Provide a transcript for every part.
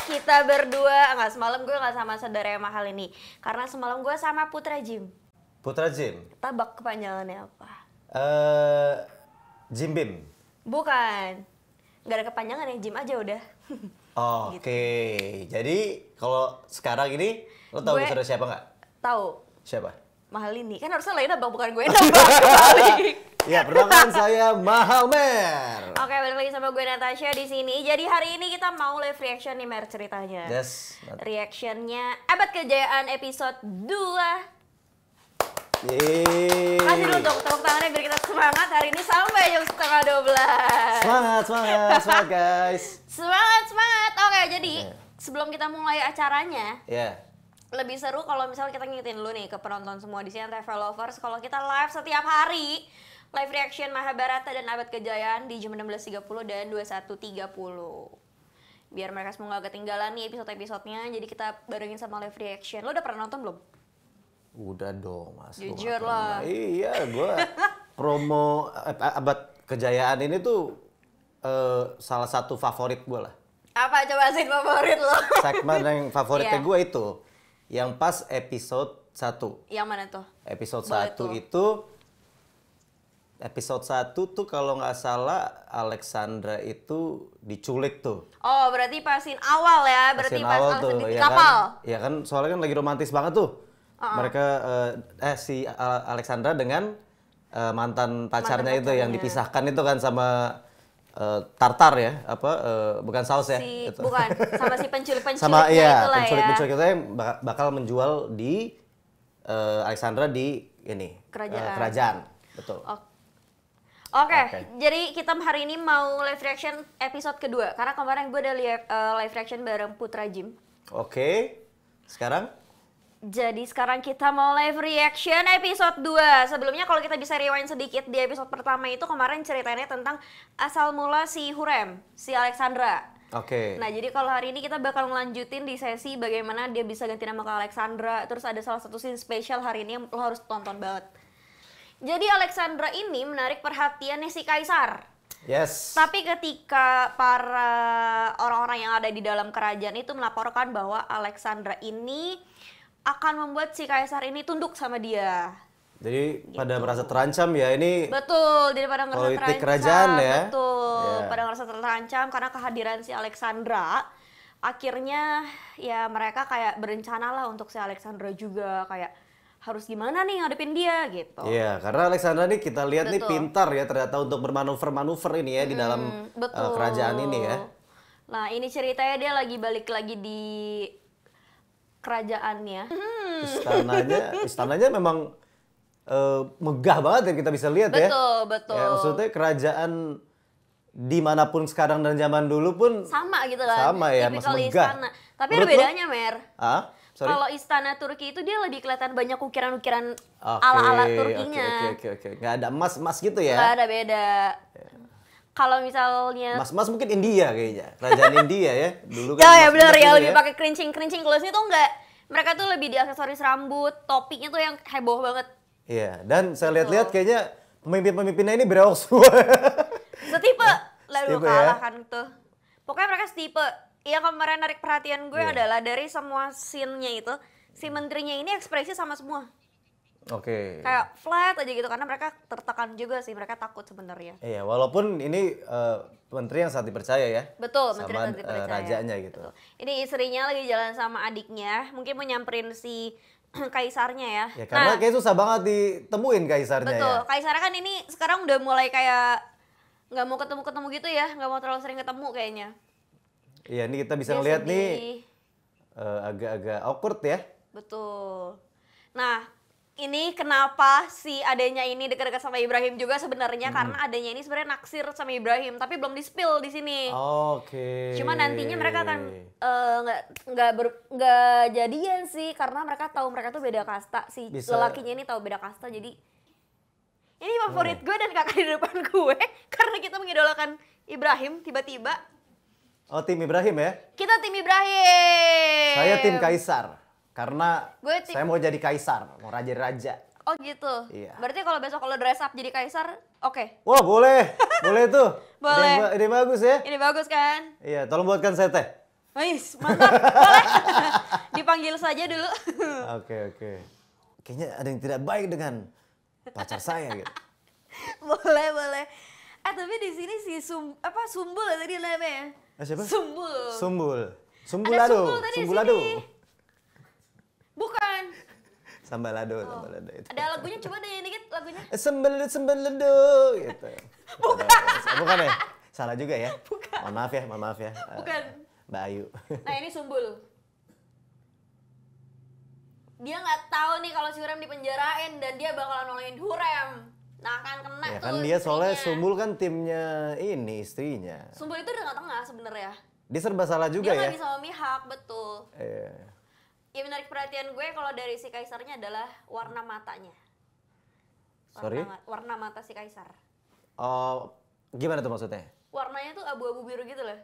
kita berdua. Enggak, semalam gue gak sama saudara yang mahal ini. Karena semalam gue sama Putra Jim. Putra Jim? Tabak kepanjangannya apa? Jim Bim? Bukan. Gak ada kepanjangan ya, Jim aja udah. Oke, okay. Gitu. Jadi kalau sekarang ini lo tahu gue saudara siapa nggak? Tahu. Siapa? Mahal ini. Kan harusnya lain abang, bukan gue nabang. Ya, perkenalkan saya Mahal Mer. Oke, balik lagi sama gue Natasha di sini. Jadi hari ini kita mau live reaction nih Mer ceritanya. Yes. Reactionnya Abad Kejayaan episode 2. Yeay. Kasih dulu dong tepuk tangannya biar kita semangat hari ini sampai jam 11:30. Semangat guys. Semangat. Oke, jadi sebelum kita mulai acaranya, lebih seru kalau misalnya kita ngingetin dulu nih ke penonton semua di sini ANTV lovers kalau kita live setiap hari. Live reaction Mahabharata dan Abad Kejayaan di jam 16:30 dan 21:30. Biar mereka semua gak ketinggalan nih episode-episodenya, jadi kita barengin sama live reaction. Lo udah pernah nonton belum? Udah dong mas, jujur lah. Iya, gue promo Abad Kejayaan ini tuh salah satu favorit gue lah. Apa coba sih favorit lo? Segmen yang favoritnya gue itu yang pas episode 1. Yang mana tuh? Episode 1 itu episode 1 tuh kalau nggak salah Alexandra itu diculik tuh. Oh berarti pasin awal ya, berarti pas langsung di kapal. Iya kan, soalnya kan lagi romantis banget tuh. Mereka si Alexandra dengan mantan pacarnya itu yang dipisahkan itu kan sama Tartar ya, apa bukan saus ya? Si, gitu. Bukan, sama si penculik-penculiknya itu lah ya. Penculik-penculik itu bakal menjual di Alexandra di ini kerajaan. Betul. Oke. Okay. Jadi kita hari ini mau live reaction episode kedua karena kemarin gue udah live reaction bareng Putra Jim. Oke. Sekarang? Jadi sekarang kita mau live reaction episode 2. Sebelumnya kalau kita bisa rewind sedikit di episode pertama itu kemarin ceritanya tentang asal mula si Hürrem, si Alexandra. Oke. Nah jadi kalau hari ini kita bakal ngelanjutin di sesi bagaimana dia bisa ganti nama ke Alexandra. Terus ada salah satu scene spesial hari ini yang lo harus tonton banget. Jadi Alexandra ini menarik perhatiannya si Kaisar. Yes. Tapi ketika para orang-orang yang ada di dalam kerajaan itu melaporkan bahwa Alexandra ini akan membuat si Kaisar ini tunduk sama dia. Jadi pada merasa terancam ya ini. Betul, jadi pada ngerasa terancam. Politik kerajaan ya. Betul, pada ngerasa terancam karena kehadiran si Alexandra. Akhirnya ya mereka kayak berencana lah untuk si Alexandra juga kayak harus gimana nih ngadepin dia gitu. Iya, karena Alexandra nih kita lihat nih pintar ya ternyata untuk bermanuver-manuver ini ya di dalam kerajaan ini ya. Nah, ini ceritanya dia lagi balik lagi di kerajaannya. Istananya memang megah banget yang kita bisa lihat ya. Betul. Ya, maksudnya kerajaan dimanapun sekarang dan zaman dulu pun sama gitu kan. Sama ya, mas megah. Istana. Tapi menurut ada bedanya Mer. Kalau istana Turki itu dia lebih kelihatan banyak ukiran-ukiran ala-ala Turkinya. Oke. Nggak ada emas-emas gitu ya. Nggak ada beda. Kalau misalnya mas-mas mungkin India kayaknya, kerajaan India ya dulu kan. Ya benar ya, lebih pakai kerincing-kerincing. Kalau sini tuh enggak. Mereka tuh lebih di aksesoris rambut, topiknya tuh yang heboh banget. Iya, dan saya lihat-lihat kayaknya pemimpin-pemimpinnya ini berawal semua. Setipe, lalu kalah kan tuh. Pokoknya mereka setipe. Yang kemarin narik perhatian gue adalah dari semua scene-nya itu, si menterinya ini ekspresi sama semua. Oke. Kayak flat aja gitu karena mereka tertekan juga sih, mereka takut sebenarnya. Iya, walaupun ini menteri yang sangat dipercaya ya. Betul, menteri yang sangat dipercaya. Sama rajanya gitu. Betul. Ini istrinya lagi jalan sama adiknya, mungkin mau nyamperin si kaisarnya ya. Ya karena kayak susah banget ditemuin kaisarnya. Betul, ya. Kaisarnya kan ini sekarang udah mulai kayak nggak mau ketemu-ketemu gitu ya, nggak mau terlalu sering ketemu kayaknya. Iya, ini kita bisa ngeliat nih agak-agak awkward ya. Betul. Nah, ini kenapa si adenya ini dekat-dekat sama Ibrahim juga sebenarnya karena adenya ini sebenarnya naksir sama Ibrahim tapi belum di-spill di sini. Oke. Cuma nantinya mereka akan nggak jadian sih karena mereka tahu mereka tuh beda kasta. Si lelakinya ini tahu beda kasta jadi ini favorit gue dan kakak di depan gue karena kita mengidolakan Ibrahim tiba-tiba. Oh, tim Ibrahim ya? Kita tim Ibrahim. Saya tim Kaisar. Karena saya mau jadi kaisar, mau raja-raja. Oh gitu? Iya. Berarti kalau besok kalau dress up jadi kaisar, oke? Wah boleh, boleh tuh. Boleh. Ini bagus ya? Ini bagus kan? Iya, tolong buatkan saya teh. Wais, mantap. Boleh. Dipanggil saja dulu. Oke. Kayaknya ada yang tidak baik dengan pacar saya gitu. Boleh. Tapi di sini si Sumbul tadi namanya. Siapa? Sumbul. Sumbul Lado. Bukan. Sambal lado itu. Ada lagunya, coba deh dikit lagunya. Sambal lado gitu. Bukan ya? Salah juga ya? Bukan. Mohon maaf ya. Bukan. Mbak Ayu. Nah, ini Sumbul. Dia nggak tahu nih kalau si Hürrem dipenjarain dan dia bakalan nolongin Hürrem. Nah, akan kena ya, tuh. Kan dia soalnya Sumbul kan timnya ini istrinya. Sumbul itu di tengah-tengah sebenarnya. Dia serba salah juga dia ya. Dia bisa memihak, betul. Iya. Yang menarik perhatian gue kalau dari si kaisarnya adalah warna matanya. Sorry? Warna mata si kaisar. Oh, gimana tuh maksudnya? Warnanya tuh abu-abu biru gitu loh.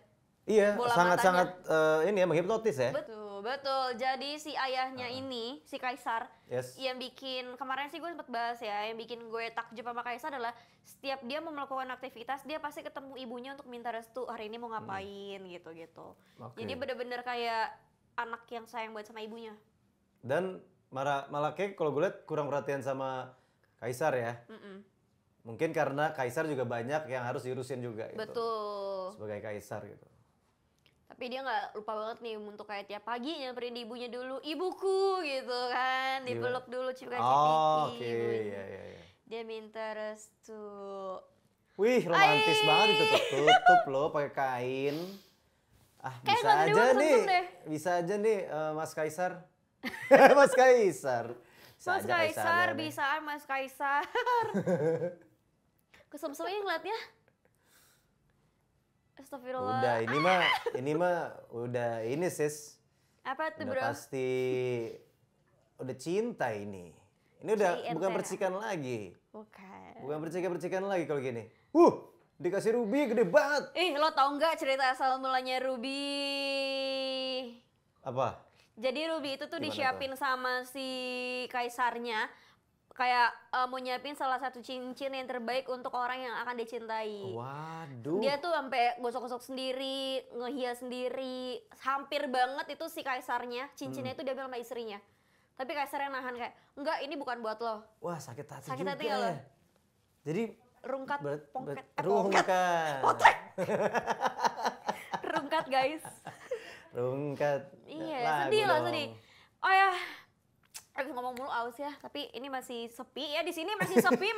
Iya, sangat-sangat ini ya, menghipnotis ya. Betul. Jadi si ayahnya ini, si kaisar, yes, yang bikin kemarin sih gue sempet bahas ya, yang bikin gue takjub sama kaisar adalah setiap dia mau melakukan aktivitas, dia pasti ketemu ibunya untuk minta restu hari ini mau ngapain gitu-gitu. Okay. Jadi bener-bener kayak anak yang sayang buat sama ibunya. Dan malah kayak kalau gue lihat kurang perhatian sama kaisar ya. Mungkin karena kaisar juga banyak yang harus diurusin juga gitu. Betul. Sebagai kaisar gitu. Tapi dia nggak lupa banget nih untuk kayak tiap pagi nyamperin ibunya dulu. Ibuku gitu kan. Dipeluk dulu, cium-cium. Oh, oke. Iya. Dia minta restu. Wih, romantis banget ditutup loh pakai kain. Ah, bisa aja nih Mas Kaisar. Mas Kaisar. Kesem-semnya ngeliatnya. Astagfirullah. Udah, ini sis. Apa tuh, Bro? Pasti udah cinta ini. Ini udah bukan percikan lagi. Bukan percikan lagi kalau gini. Dikasih ruby gede banget. Lo tau nggak cerita asal mulanya ruby? Apa? Jadi ruby itu tuh disiapin sama si kaisarnya. Kayak mau nyiapin salah satu cincin yang terbaik untuk orang yang akan dicintai. Waduh. Dia tuh sampai gosok-gosok sendiri, ngehias sendiri. Hampir banget itu si kaisarnya. Cincinnya itu diambil sama istrinya. Tapi kaisarnya nahan kayak, enggak, ini bukan buat lo. Wah, sakit hati juga. Sakit hati ya lo. Jadi... Rungkat guys. Iya, sedih. Oh ya, aku ngomong mulu aus ya. Tapi ini masih sepi ya di sini, masih sepi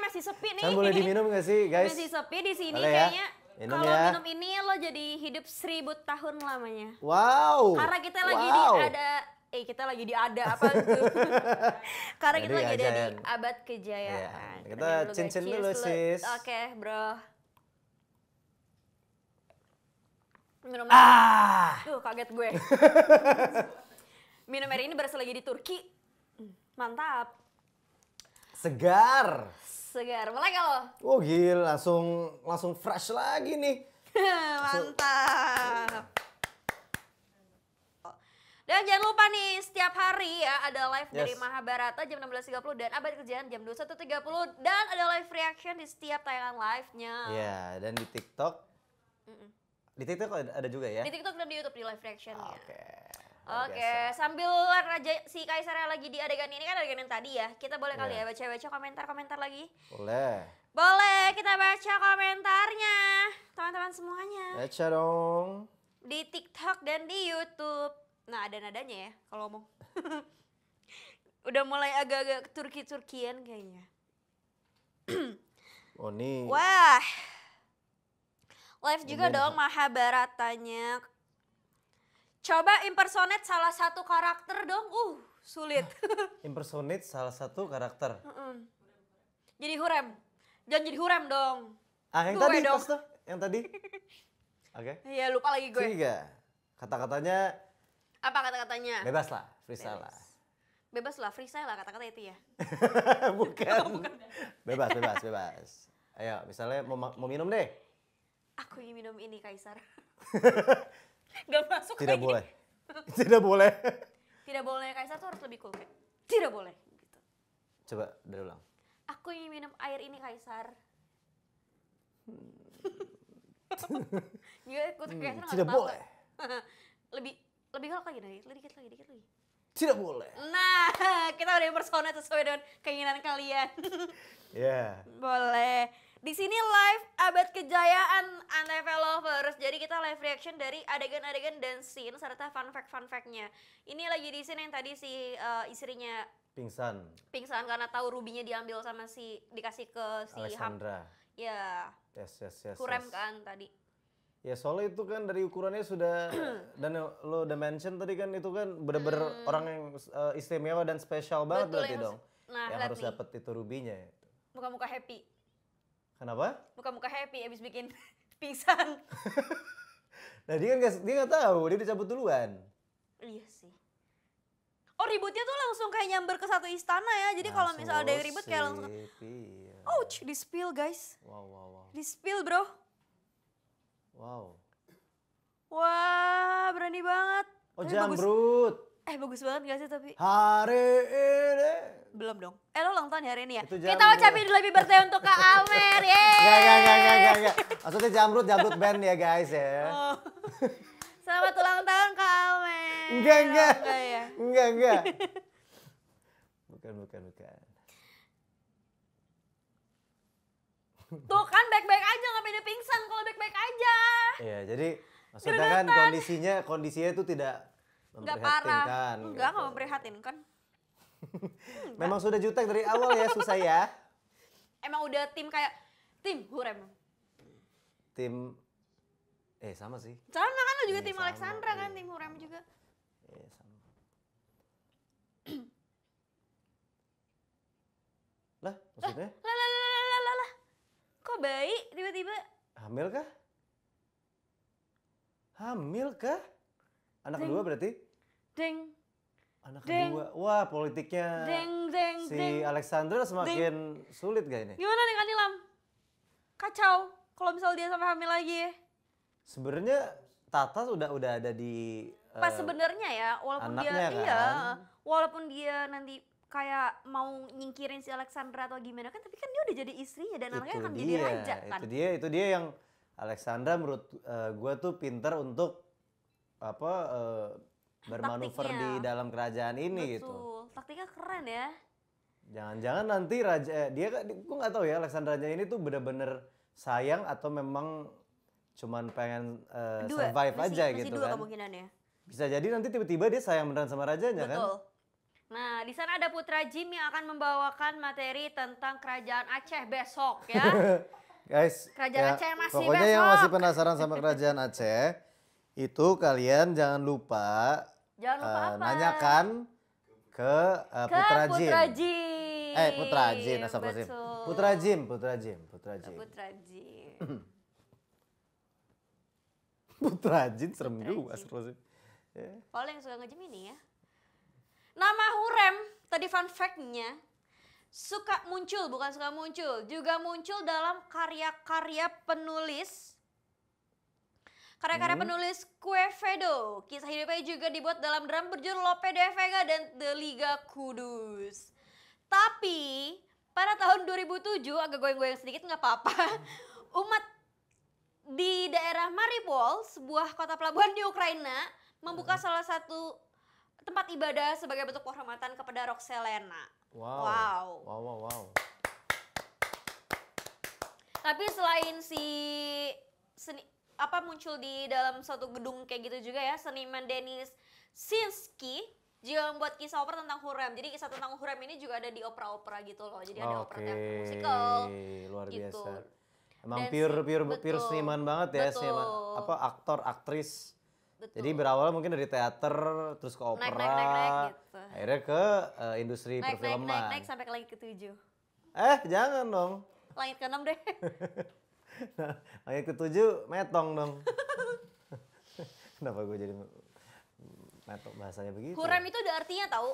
nih. Kan boleh diminum nggak sih guys? Masih sepi di sini ya? Kayaknya. Kalau minum ini lo jadi hidup 1000 tahun lamanya. Wow. Karena kita lagi ada di Abad Kejayaan. Ya, kita cincin dulu sis. Oke, bro. Minum air. Tuh, kaget gue. Minum air ini berasa lagi di Turki. Mantap. Segar. Mulai gak lo? Oh gila, langsung fresh lagi nih. Mantap. Dan jangan lupa nih, setiap hari ya ada live dari Mahabharata jam 16.30 dan Abad Kejayaan jam 21.30. Dan ada live reaction di setiap tayangan live-nya. Iya, dan di TikTok. Di TikTok ada juga ya? Di TikTok dan di YouTube di live reaction-nya. Oke, sambil raja si kaisarnya lagi di adegan ini kan adegan yang tadi ya. Kita boleh kali ya baca-baca komentar-komentar lagi? Boleh, kita baca komentarnya. Teman-teman semuanya. Baca dong. Di TikTok dan di YouTube. Nah, ada nadanya ya kalau ngomong. Udah mulai agak-agak Turki-Turkian kayaknya. Wah. Live juga dong Mahabharatanya. Coba impersonate salah satu karakter dong. Sulit. Impersonate salah satu karakter. Jadi Hürrem. Jangan jadi Hürrem dong. Yang tadi. Oke. Iya, lupa lagi gue. Kata-katanya. Apa kata-katanya? Bebas lah freestyle lah kata-kata itu ya. Bukan. Bebas. Ayo, misalnya mau minum deh. Aku ingin minum ini kaisar. Gak masuk. Tidak boleh kaisar tuh harus lebih cool kayak. Tidak boleh gitu. Coba dari ulang. Aku ingin minum air ini kaisar. Tidak boleh. lebih galak lagi nih, dikit lagi. Tidak boleh. Nah, kita udah persona sesuai dengan keinginan kalian. Ya. Yeah. Boleh. Di sini live Abad Kejayaan ANTV Lovers. Jadi kita live reaction dari adegan-adegan dan scene serta fun fact-nya. Ini lagi di scene yang tadi si istrinya pingsan karena tahu rubinya diambil sama si dikasih ke si Alexandra. Ya. Yes. Hürrem kan tadi. Ya soalnya itu kan dari ukurannya sudah dan lo udah mention tadi kan itu kan bener-bener orang yang istimewa dan spesial banget berarti dong. Nah, yang harus dapat itu rubinya. Muka-muka happy. Kenapa? Muka-muka happy abis bikin pingsan. Nah dia kan nggak tahu, dia dicabut duluan. Iya sih. Oh ributnya tuh langsung kayak nyamber ke satu istana ya. Jadi kalau misal ada yang ribut kayak langsung. Ouch, di spill guys. Wow. Di spill bro. Wow. Wah berani banget. Oh jambrut. Bagus banget gak sih tapi? Hari ini. Belum dong. Lo ulang tahun hari ini ya? Kita ucapin dulu happy birthday untuk Kak Amer. Yeay. Gak. Maksudnya jamrut band ya guys ya. Oh. Selamat ulang tahun Kak Amer. Enggak. Bukan. Tuh kan baik-baik aja, ngapain dia pingsan kalau baik-baik aja. Iya jadi maksudnya Gergatan. Kan kondisinya itu tidak memprihatinkan. Parah. Enggak memprihatinkan. Memang sudah jutek dari awal ya, susah ya. Emang udah tim Hürrem. Tim, sama sih. Sama kan lo juga tim sama, Alexandra kan, tim Hürrem juga. Iya sama. Lah maksudnya? Lah. Kok baik tiba-tiba? Hamil kah? Anak kedua berarti? Deng. Anak kedua, wah politiknya si Alexandra semakin sulit gak ini? Gimana nih Kak Nilam? Kacau kalau misal dia sampai hamil lagi ya. Sebenarnya Tata udah ada di pas sebenarnya ya, walaupun dia kan? Iya, walaupun dia nanti kayak mau nyingkirin si Alexandra atau gimana kan, tapi kan dia udah jadi istrinya dan anaknya akan jadi raja kan. Itu dia yang Alexandra menurut gue tuh pintar untuk apa bermanuver taktiknya di dalam kerajaan ini. Betul. Gitu. Taktiknya keren ya. Jangan-jangan nanti gue nggak tahu ya Alexandranya ini tuh bener-bener sayang atau memang cuman pengen survive aja gitu kan. Dua kemungkinannya. Bisa jadi nanti tiba-tiba dia sayang beneran sama rajanya. Betul. Kan. Betul. Nah, di sana ada Putra Jim yang akan membawakan materi tentang kerajaan Aceh besok ya. Guys, kerajaan Aceh masih besok. Pokoknya yang masih penasaran sama kerajaan Aceh, itu kalian jangan lupa nanyakan ke Putra Jim serem juga asal. Kalau yang suka nge-gym ini ya. Nama Hürrem tadi fun fact-nya juga muncul dalam karya-karya penulis Quevedo. Kisah hidupnya juga dibuat dalam drama berjudul Lope de Vega dan The Liga Kudus. Tapi pada tahun 2007, agak goyang-goyang sedikit nggak apa-apa, umat di daerah Mariupol, sebuah kota pelabuhan di Ukraina, membuka salah satu tempat ibadah sebagai bentuk penghormatan kepada Roxelana. Wow. Tapi selain muncul di dalam suatu gedung kayak gitu juga ya, seniman Dennis Sinski juga membuat kisah opera tentang Hürrem. Jadi kisah tentang Hürrem ini juga ada di opera-opera gitu loh. Jadi ada opera teater musikal. Luar gitu. Biasa. Emang pure seniman banget ya, seniman aktor aktris. Betul. Jadi berawal mungkin dari teater terus ke opera. Naik, gitu. Akhirnya ke industri perfilman. Naik sampai ke langit ke-7. Jangan dong. Langit ke-6 deh. Nah, langit ke-7 metong dong. Kenapa gue jadi metong bahasanya begitu? Hürrem itu ada artinya tahu?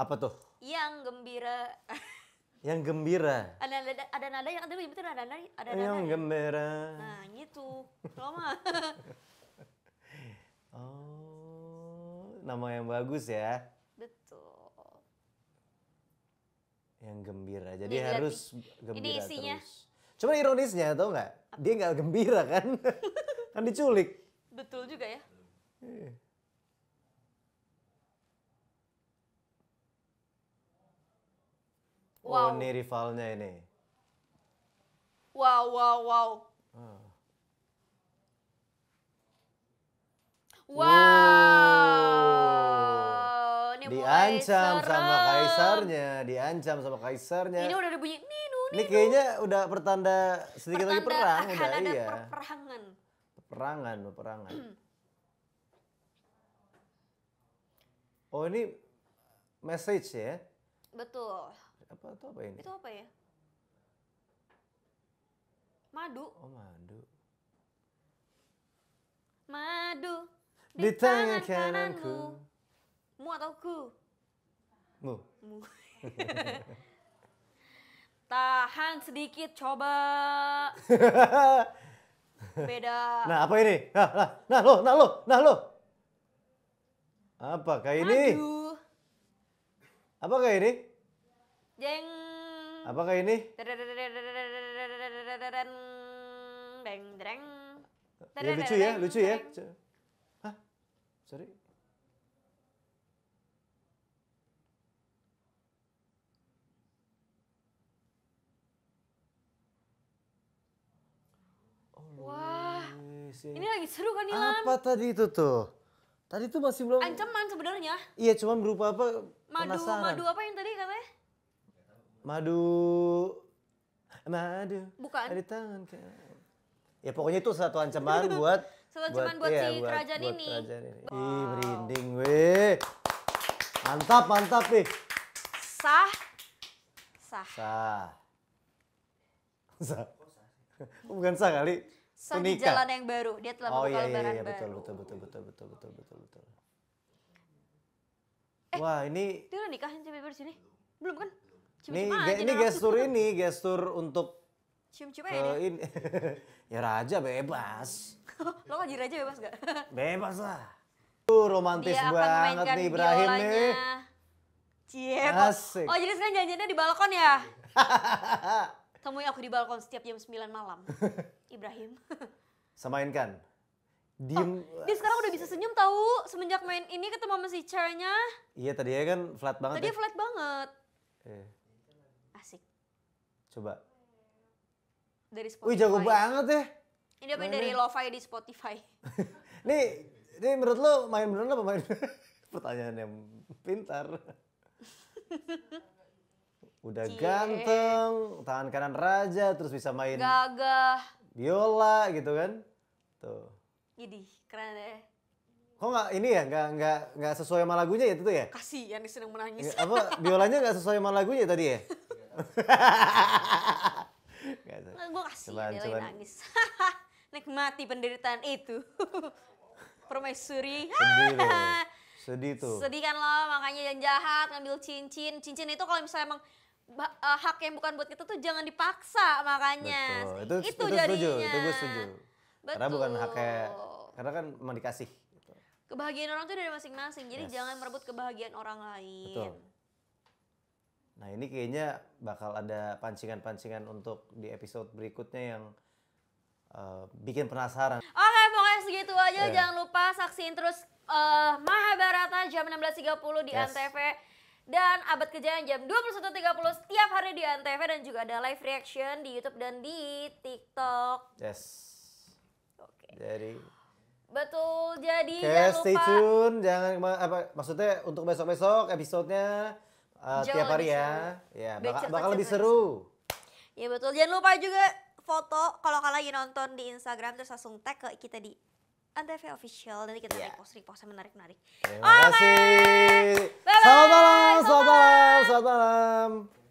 Apa tuh? Yang gembira. Yang gembira. Ada nada yang ada yang gembira. Nah, gitu. Lama. Oh, nama yang bagus ya. Betul. Yang gembira. Jadi ini harus gembira. Ini isinya. Terus. Cuma ironisnya tau nggak? Dia nggak gembira kan? Kan diculik. Betul juga ya. Wow. Oh, ini rivalnya ini. Wow, wow, wow. Oh. Wow. Ini diancam sama kaisarnya, Ini udah ada bunyi ninu, ninu. Ini kayaknya udah pertanda sedikit pertanda lagi perang, udah ada iya. Peperangan. Oh, ini message ya? Betul. Apa itu, apa ini? Itu apa ya? Madu. Oh, madu. Madu. Di tangan kananku. Mu atau ku? Mu. Mu. Tahan sedikit, coba. Beda. Nah, apa ini? Nah, lo. Apa kayak ini? Aduh. Apa kayak ini? Jeng. Apa kayak ini? Deng, deng. Ya, lucu ya. Hah? Sorry. Wah, ini lagi seru kan, Ilham? Apa tadi itu tuh? Tadi tuh masih belum... Ancaman sebenarnya. Iya, cuma berupa apa? Penasaran. Madu apa yang tadi katanya? Madu. Bukan. Dari tangan kan. Ya pokoknya itu satu ancaman buat... Satu ancaman buat si kerajaan ini. Wow. Ih, merinding weh. Mantap nih. Sah. Bukan sah kali. Sah di jalan yang baru. Dia telah membuka lembaran baru. Betul. Wah, ini dia udah nikahin cewek di sini? Belum kan? Cium-cium aja. Ini gestur untuk cium-cium aja ini. Ya raja bebas. Lo ngaji raja bebas gak? Bebas lah. Tuh romantis banget nih Ibrahim nih. Cie. Asik. Oh, jadi sekarang janjiannya di balkon ya? Temui aku di balkon setiap jam 9 malam, Ibrahim. Samainkan. Diem. Oh, dia sekarang udah bisa senyum tahu semenjak main ini ketemu sama si ceweknya. Iya, tadinya kan flat banget. Tadi ya? Flat banget. Asik. Coba. Dari Spotify. Wih, jago banget ya. Ini apa dari Lo-fi di Spotify. Ini menurut lo main beneran apa main? Pertanyaan yang pintar. Udah ganteng, tangan kanan raja, terus bisa main gagah, biola gitu kan. Tuh. Idih, keren deh. Kok nggak ini ya, nggak sesuai sama lagunya ya itu tuh ya? Kasihan dia sedang menangis. Apa, biolanya nggak sesuai sama lagunya tadi ya? Gue kasih dia lagi nangis. Nikmati penderitaan itu. Permaisuri. Sedih tuh. Sedih kan lo, makanya yang jahat ngambil cincin. Cincin itu kalau misalnya emang hak yang bukan buat kita tuh jangan dipaksa makanya. Betul. Itu jadinya. Setuju. Itu gue setuju. Betul. Karena bukan haknya, karena kan emang dikasih. Gitu. Kebahagiaan orang tuh dari masing-masing, jadi jangan merebut kebahagiaan orang lain. Betul. Nah ini kayaknya bakal ada pancingan-pancingan untuk di episode berikutnya yang bikin penasaran. Oke, pokoknya segitu aja. Jangan lupa saksiin terus Mahabharata jam 16.30 di ANTV dan Abad Kejayaan jam 21.30 setiap hari di ANTV, dan juga ada live reaction di YouTube dan di TikTok. Oke. Jadi jangan lupa stay tune, jangan apa maksudnya untuk besok-besok episodenya tiap hari ya. Ya, bakal lebih seru. Ya betul. Jangan lupa juga foto kalau kalian lagi nonton di Instagram terus langsung tag ke kita di ANTV Official, nanti kita repost menarik-menarik. Terima kasih. Bye-bye. Selamat malam.